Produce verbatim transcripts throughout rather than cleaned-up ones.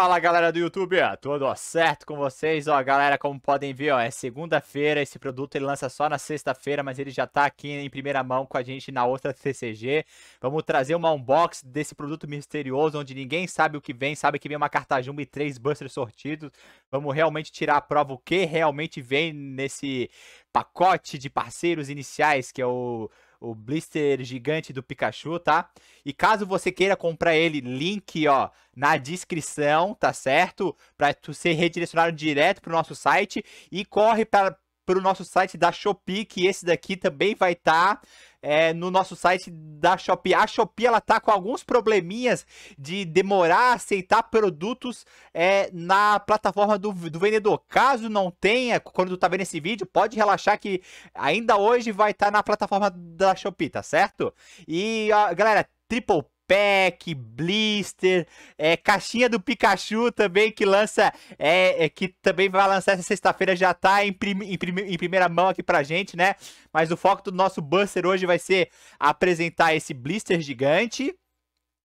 Fala galera do YouTube, ó, tudo certo com vocês? Ó, galera, como podem ver, ó, é segunda-feira, esse produto ele lança só na sexta-feira, mas ele já tá aqui em primeira mão com a gente na Ostra T C G. Vamos trazer uma unboxing desse produto misterioso, onde ninguém sabe o que vem, sabe que vem uma carta jumbo e três busters sortidos. Vamos realmente tirar a prova o que realmente vem nesse pacote de parceiros iniciais, que é o... o blister gigante do Pikachu, tá? E caso você queira comprar ele, link, ó, na descrição, tá certo? Pra tu ser redirecionado direto pro nosso site. E corre para pro nosso site da Shopee, que esse daqui também vai estar... Tá... É, no nosso site da Shopee. A Shopee, ela tá com alguns probleminhas de demorar a aceitar produtos é, na plataforma do, do vendedor. Caso não tenha, quando tu tá vendo esse vídeo, pode relaxar que ainda hoje vai estar tá na plataforma da Shopee, tá certo? E, ó, galera, Triple Pack, Blister, é, caixinha do Pikachu também que lança, é, é, que também vai lançar essa sexta-feira, já tá em, prim em, prim em primeira mão aqui pra gente, né? Mas o foco do nosso Buster hoje vai ser apresentar esse Blister gigante,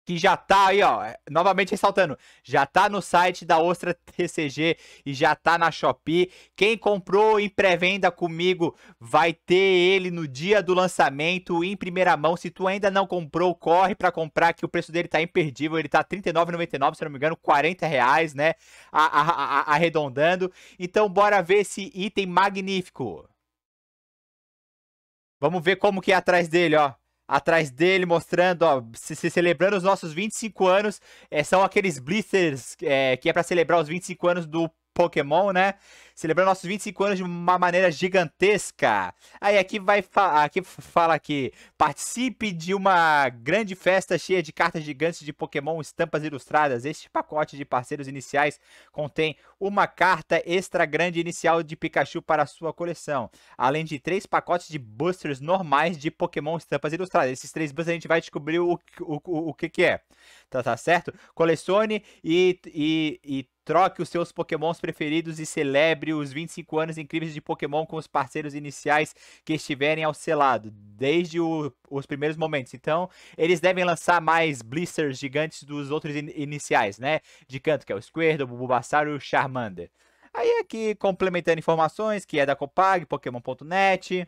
que já tá aí, ó, novamente ressaltando, já tá no site da Ostra T C G e já tá na Shopee. Quem comprou em pré-venda comigo vai ter ele no dia do lançamento, em primeira mão. Se tu ainda não comprou, corre pra comprar, que o preço dele tá imperdível. Ele tá trinta e nove reais e noventa e nove centavos, se não me engano, quarenta reais, né, a, a, a, arredondando. Então, bora ver esse item magnífico. Vamos ver como que é atrás dele, ó. Atrás dele, mostrando, ó, se, se celebrando os nossos vinte e cinco anos, é, são aqueles blisters é, que é para celebrar os vinte e cinco anos do Pokémon, né? Celebrando nossos vinte e cinco anos de uma maneira gigantesca. Aí aqui vai fa aqui fala aqui, participe de uma grande festa cheia de cartas gigantes de Pokémon Estampas Ilustradas. Este pacote de parceiros iniciais contém uma carta extra grande inicial de Pikachu para sua coleção, além de três pacotes de boosters normais de Pokémon Estampas Ilustradas. Esses três boosters a gente vai descobrir o, o, o, o que que é, tá, tá certo? Colecione e, e, e troque os seus Pokémons preferidos e celebre os vinte e cinco anos incríveis de Pokémon com os parceiros iniciais que estiverem ao seu lado, desde o, os primeiros momentos. Então, eles devem lançar mais blisters gigantes dos outros in iniciais, né? De canto, que é o Squirtle, o Bulbasaur e o Charmander. Aí aqui, complementando informações, que é da Copag, Pokémon ponto net...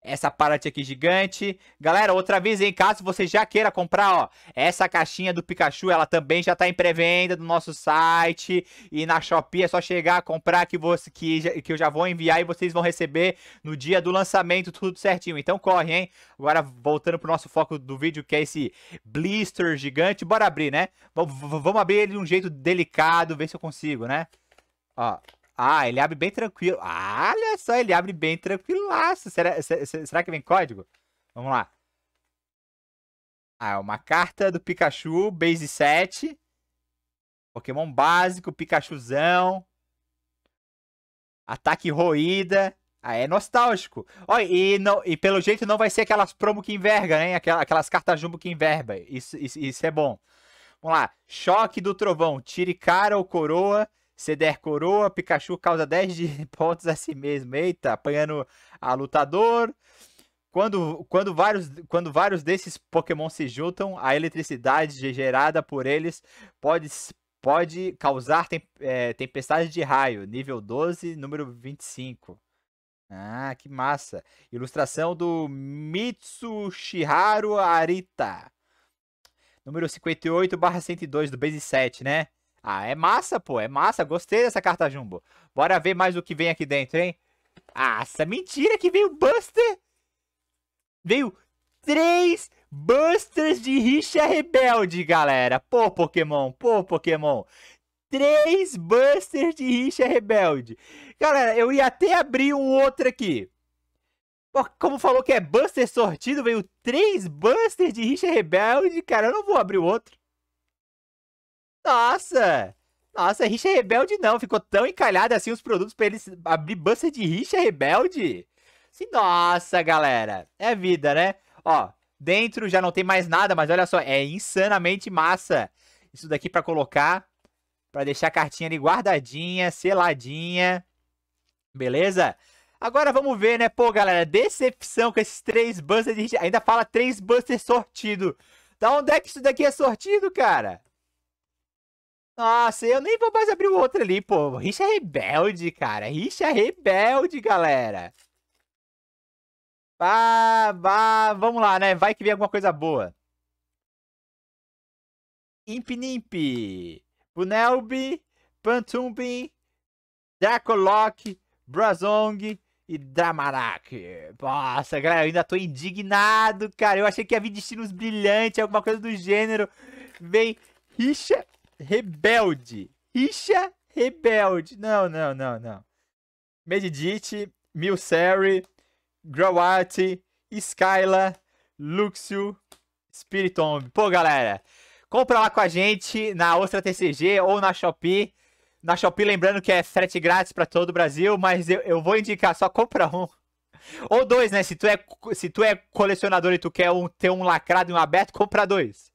Essa parte aqui gigante. Galera, outra vez, em caso você já queira comprar, ó, essa caixinha do Pikachu, ela também já tá em pré-venda no nosso site e na Shopee. É só chegar, comprar, que, você, que, que eu já vou enviar e vocês vão receber no dia do lançamento, tudo certinho. Então corre, hein? Agora, voltando pro nosso foco do vídeo, que é esse blister gigante. Bora abrir, né? Vamos abrir ele de um jeito delicado, ver se eu consigo, né? Ó. Ah, ele abre bem tranquilo. Ah, olha só, ele abre bem tranquilaço. Será, será que vem código? Vamos lá. Ah, é uma carta do Pikachu, Base Set. Pokémon básico, Pikachuzão. Ataque roída. Ah, é nostálgico. Olha, e, não, e pelo jeito não vai ser aquelas promo que enverga, né? Aquelas, aquelas cartas jumbo que enverba. Isso, isso, isso é bom. Vamos lá. Choque do trovão. Tire cara ou coroa. Se der coroa, Pikachu causa dez de pontos a si mesmo. Eita, apanhando a lutador. Quando, quando, vários, quando vários desses Pokémon se juntam, a eletricidade gerada por eles pode, pode causar tem, é, tempestade de raio. Nível doze, número vinte e cinco. Ah, que massa. Ilustração do Mitsushiharu Arita. Número cinquenta e oito barra cento e dois do Base Set, né? Ah, é massa, pô, é massa, gostei dessa carta jumbo. Bora ver mais o que vem aqui dentro, hein? Ah, essa mentira que veio Buster! Veio três Busters de Rixa Rebelde, galera! Pô, Pokémon, pô, Pokémon! Três Busters de Rixa Rebelde! Galera, eu ia até abrir um outro aqui. Pô, como falou que é Buster sortido, veio três Busters de Rixa Rebelde, cara, eu não vou abrir o outro. Nossa! Nossa, Rixa Rebelde não. Ficou tão encalhado assim os produtos pra eles abrir buster de Rixa Rebelde. Nossa, galera. É vida, né? Ó, dentro já não tem mais nada, mas olha só, é insanamente massa. Isso daqui pra colocar, pra deixar a cartinha ali guardadinha, seladinha. Beleza? Agora vamos ver, né? Pô, galera, decepção com esses três busters de Rixa. Ainda fala três busters sortido. Da onde é que isso daqui é sortido, cara? Nossa, eu nem vou mais abrir o outro ali, pô. Rixa Rebelde, cara. Rixa Rebelde, galera. Ah, ah, vamos lá, né? Vai que vem alguma coisa boa. Imp Nimp. Bunnelby. Pantumbi. Dracolock. Brazong. E Dramarak. Nossa, galera, eu ainda tô indignado, cara. Eu achei que ia vir Destinos Brilhantes, alguma coisa do gênero. Vem Rixa Rebelde. Rixa Rebelde. Não, não, não, não. Medidite, Milcery, Growarte, Skyla, Luxio, Spiritomb. Pô, galera, compra lá com a gente na Ostra T C G ou na Shopee. Na Shopee, lembrando que é frete grátis pra todo o Brasil, mas eu, eu vou indicar, só compra um. Ou dois, né? Se tu é, se tu é colecionador e tu quer um, ter um lacrado e um aberto, compra dois.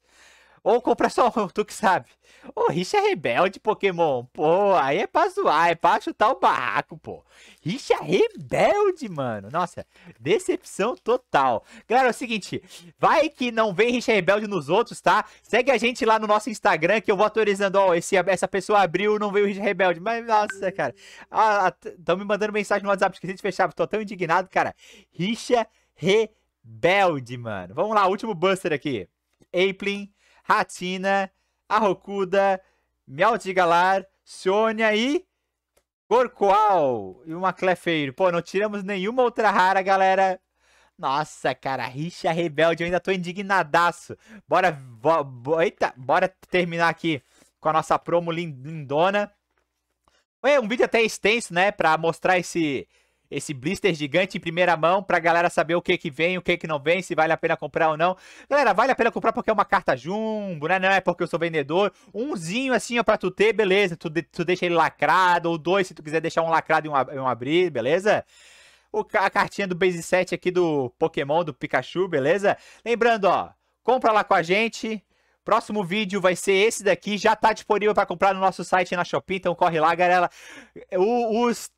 Ou compra só um, tu que sabe. Ô, Rixa Rebelde, Pokémon. Pô, aí é pra zoar, é pra chutar o barraco, pô. Rixa Rebelde, mano. Nossa, decepção total. Galera, é o seguinte, vai que não vem Rixa Rebelde nos outros, tá? Segue a gente lá no nosso Instagram, que eu vou atualizando. Ó, esse, essa pessoa abriu, não veio Rixa Rebelde. Mas, nossa, cara. Estão me mandando mensagem no WhatsApp, esqueci de fechar. Tô tão indignado, cara. Rixa Rebelde, mano. Vamos lá, último Buster aqui. Aplin. Ratina, Arrocuda, Miau de Galar, Sônia e Gorcoal. E uma Clefeiro. Pô, não tiramos nenhuma outra rara, galera. Nossa, cara, Rixa Rebelde. Eu ainda tô indignadaço. Bora, bo, bo, eita, bora terminar aqui com a nossa promo lindona. É um vídeo até extenso, né? Pra mostrar esse... Esse blister gigante em primeira mão, pra galera saber o que que vem, o que que não vem, se vale a pena comprar ou não. Galera, vale a pena comprar porque é uma carta jumbo, né? Não é porque eu sou vendedor. Umzinho assim, ó, pra tu ter, beleza. Tu, de, tu deixa ele lacrado, ou dois, se tu quiser deixar um lacrado e um, um abrir, beleza? O, a cartinha do Base Set aqui do Pokémon, do Pikachu, beleza? Lembrando, ó, compra lá com a gente. Próximo vídeo vai ser esse daqui. Já tá disponível pra comprar no nosso site na Shopee, então corre lá, galera. O, os...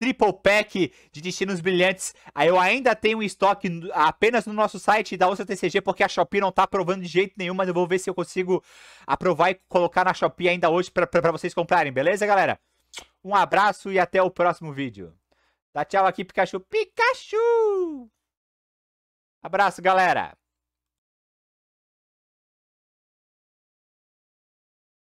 Triple Pack de Destinos Brilhantes. Aí eu ainda tenho um estoque apenas no nosso site da Ostra T C G, porque a Shopee não tá aprovando de jeito nenhum, mas eu vou ver se eu consigo aprovar e colocar na Shopee ainda hoje pra, pra, pra vocês comprarem, beleza, galera? Um abraço e até o próximo vídeo. Dá tchau aqui, Pikachu. Pikachu! Abraço, galera!